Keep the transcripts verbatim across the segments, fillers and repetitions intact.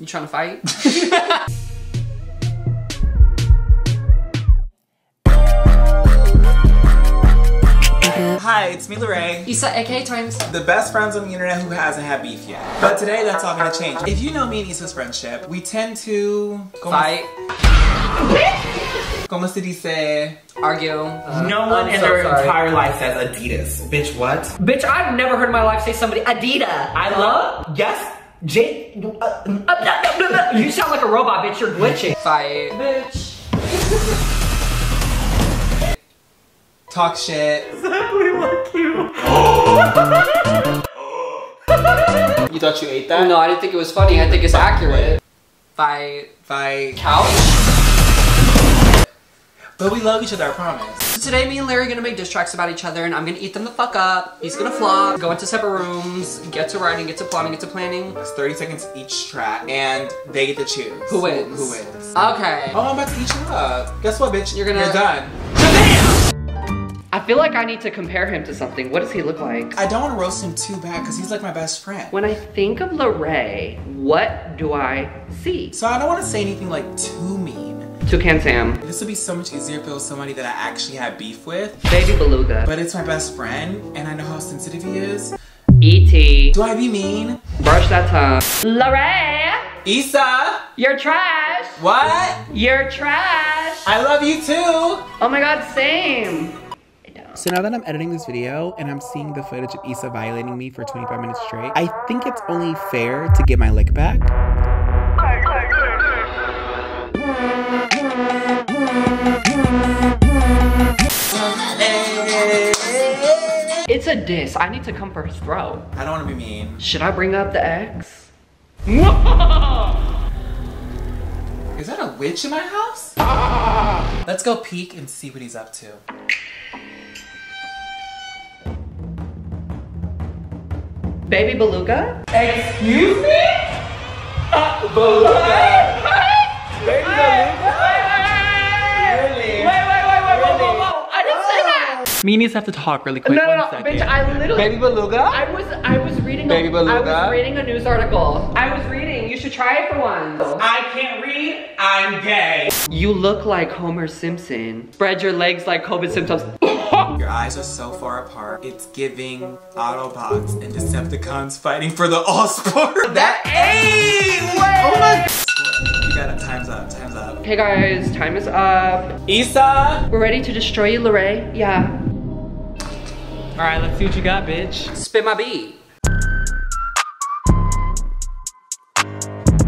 You trying to fight? Hi, it's me, Larray. Issa, aka Twain. The best friends on the internet who hasn't had beef yet. But today, that's all gonna change. If you know me and Issa's friendship, we tend to... Fight. Como se dice? Argue. Uh, no one I'm in so their sorry. entire life says Adidas. Bitch, what? Bitch, I've never heard in my life say somebody Adidas. I love? Yes. J- uh, uh, uh, uh, you sound like a robot, bitch. You're glitching. Fight. Bitch. Talk shit. Exactly like you. You thought you ate that? No, I didn't think it was funny. I think it's accurate. Fight. Fight. Couch? But we love each other, I promise. So today me and Larray are gonna make diss tracks about each other and I'm gonna eat them the fuck up. He's gonna flop, go into separate rooms, get to writing, get to plotting, get to planning. It's thirty seconds each track and they get to choose. Who wins? Who wins. Okay. Oh, I'm about to eat you up. Guess what, bitch? You're gonna- You're done. Shabam! I feel like I need to compare him to something. What does he look like? I don't wanna roast him too bad because he's like my best friend. When I think of Larray, what do I see? So I don't wanna say anything like too mean. Toucan Sam. This would be so much easier if it was somebody that I actually had beef with. Baby Beluga. But it's my best friend, and I know how sensitive he is. E T Do I be mean? Brush that tongue. Larray! Issa! You're trash! What? You're trash! I love you too! Oh my god, same! I don't. So now that I'm editing this video, and I'm seeing the footage of Issa violating me for twenty-five minutes straight, I think it's only fair to get my lick back. It's a diss. I need to come for his throat. I don't want to be mean. Should I bring up the ex? Is that a witch in my house? Ah. Let's go peek and see what he's up to. Baby Beluga? Excuse me? Uh, Beluga? What? Baby Beluga? Me and Issa have to talk really quick. No, no, no, bitch! I literally. Baby Beluga. I was, I was reading. Baby a, Beluga. I was reading a news article. I was reading. You should try it for once. I can't read. I'm gay. You look like Homer Simpson. Spread your legs like COVID symptoms. Your eyes are so far apart. It's giving Autobots and Decepticons fighting for the Allspark. That ain't what. Oh my. Time's up, time's up. Hey guys, time is up. Issa! We're ready to destroy you, Larray. Yeah. Alright, let's see what you got, bitch. Spit my beat.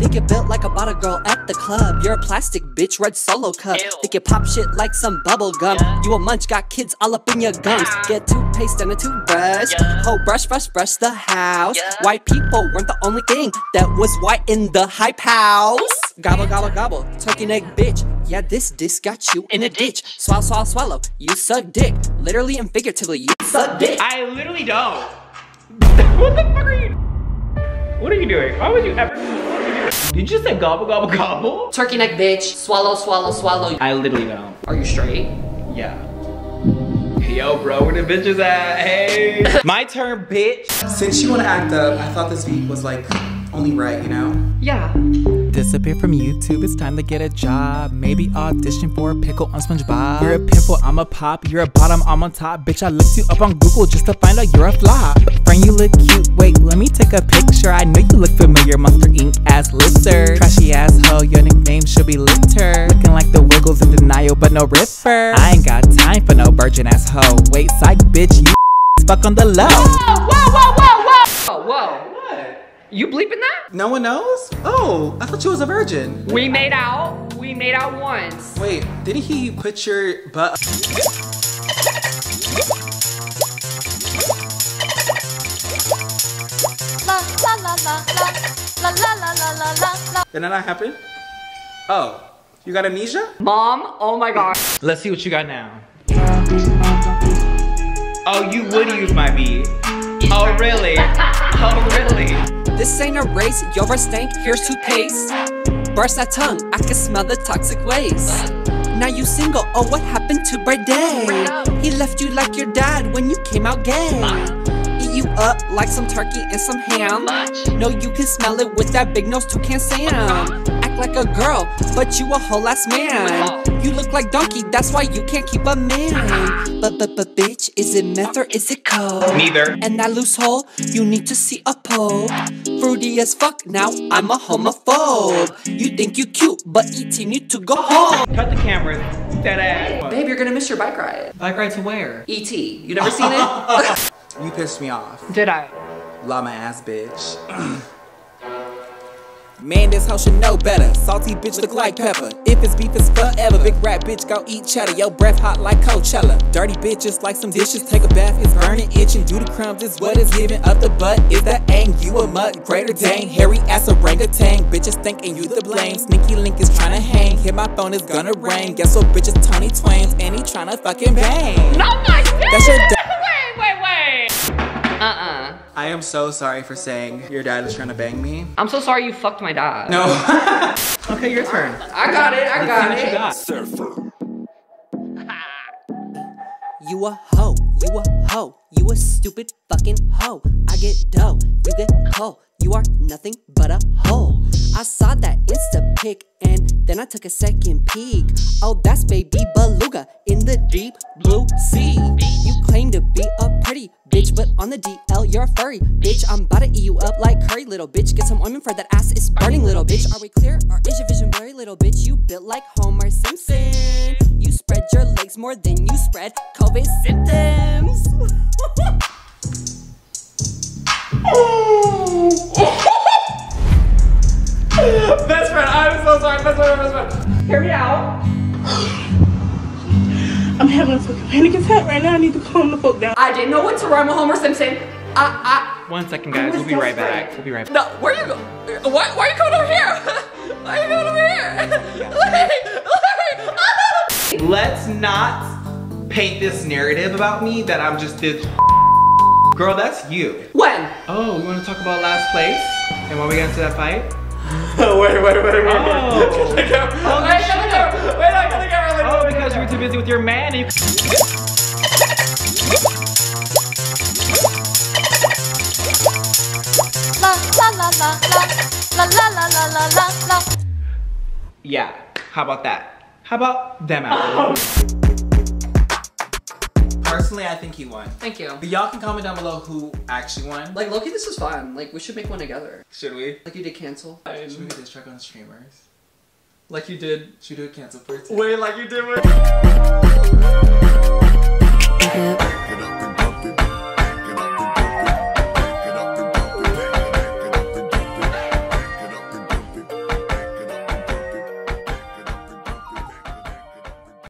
Think you're built like a bottle girl at the club. You're a plastic bitch, red solo cup. Ew. Think you pop shit like some bubble gum. Yeah. You a munch, got kids all up in your gums. Yeah. Get toothpaste and a toothbrush. Yeah. Oh, brush, brush, brush the house. Yeah. White people weren't the only thing that was white in the hype house. Gobble, gobble, gobble, turkey neck bitch. Yeah, this disc got you in a ditch. Swallow, swallow, swallow, you suck dick. Literally and figuratively, you suck dick. I literally don't. What the fuck are you? What are you doing? Why would you ever? Did you just say gobble, gobble, gobble? Turkey neck bitch, swallow, swallow, swallow. I literally don't. Are you straight? Yeah. Yo, bro, where the bitches at? Hey. My turn, bitch. Since you want to act up, I thought this beat was like only right, you know? Yeah. Disappear from YouTube, it's time to get a job. Maybe audition for a pickle on Spongebob. You're a pimple, I'm a pop. You're a bottom, I'm on top. Bitch, I looked you up on Google just to find out you're a flop. Friend, you look cute. Wait, let me take a picture. I know you look familiar. Monster Incorporated ass lifter. Trashy asshole, your nickname should be Litter. Looking like the Wiggles in denial, but no ripper. I ain't got time for no virgin asshole. Wait, psych, bitch, you fuck on the low. Whoa, whoa, whoa, whoa, whoa, whoa. You bleeping that? No one knows? Oh, I thought you was a virgin. We made out. We made out once. Wait, didn't he put your butt? Did that not happen? Oh, you got amnesia? Mom, oh my god. Let's see what you got now. Oh, you would use my beat. Oh, really? Oh, really? This ain't a race, you're a stank, here's toothpaste. Burst that tongue, I can smell the toxic waste. Now you single, oh what happened to Brad Day? He left you like your dad when you came out gay. Eat you up like some turkey and some ham. No, you can smell it with that big nose Toucan Sam. Act like a girl, but you a whole ass man. You look like donkey, that's why you can't keep a man. But but but bitch, is it meth or is it coke? Neither. And that loose hole, you need to see a poke. Fruity as fuck, now I'm a homophobe. You think you cute, but E T need to go home. Cut the camera, that ass. Babe, you're gonna miss your bike ride. Bike ride to where? E T. You never seen it? You pissed me off. Did I? Llama ass bitch. Man, this hoe should know better. Salty bitch look like pepper. If it's beef, it's forever. Big rat bitch, go eat cheddar. Yo, breath hot like Coachella. Dirty bitch, just like some dishes. Take a bath, it's burning, itching. Do the crumbs, it's what is giving. Up the butt, is that ang? You a mutt, greater dang. Hairy ass orangutan. Bitches think and you the blame. Sneaky link is tryna hang. Hit my phone, it's gonna ring. Guess what, bitch, it's Tony Twain's. And he tryna fucking bang. Not my dad! Uh-uh. I am so sorry for saying your dad is trying to bang me. I'm so sorry you fucked my dad. No. Okay, your turn. I got it, I got it. Got. Surfer. You a hoe, you a hoe, you a stupid fucking hoe. I get dough, you get hoe, you are nothing but a hoe. I saw that Insta pic and then I took a second peek. Oh, that's Baby Beluga in the deep blue sea. You claim to be a pretty bitch, but on the D L you're a furry bitch. I'm about to eat you up like curry, little bitch. Get some ointment for that ass, it's burning, little bitch. Are we clear or is your vision blurry, little bitch? You built like Homer Simpson. You spread your legs more than you spread COVID symptoms. Best friend, I'm so sorry. Best friend, best friend. Hear me out. I'm having a fucking panic attack right now. I need to calm the fuck down. I didn't know what to rhyme with Homer Simpson. I, I. One second, guys. We'll be right back. We'll be right back. No, where you go? Why, why are you coming over here? Why are you coming over here? Let's not paint this narrative about me that I'm just this. Girl, that's you. When? Oh, we want to talk about last place and why we got into that fight? wait, wait, wait, wait. Oh. Wait, oh, wait, wait, wait, wait. Because you were too busy with your man and you... La, la, la, la, la, la, la, la, la, la. Yeah, how about that? How about them apples? Personally, I think he won. Thank you. But y'all can comment down below who actually won. Like, Loki, this is fun. Like, we should make one together. Should we? Like, you did cancel. I should we get this track on streamers? Like you did, should do a cancel first. Wait, like you did with-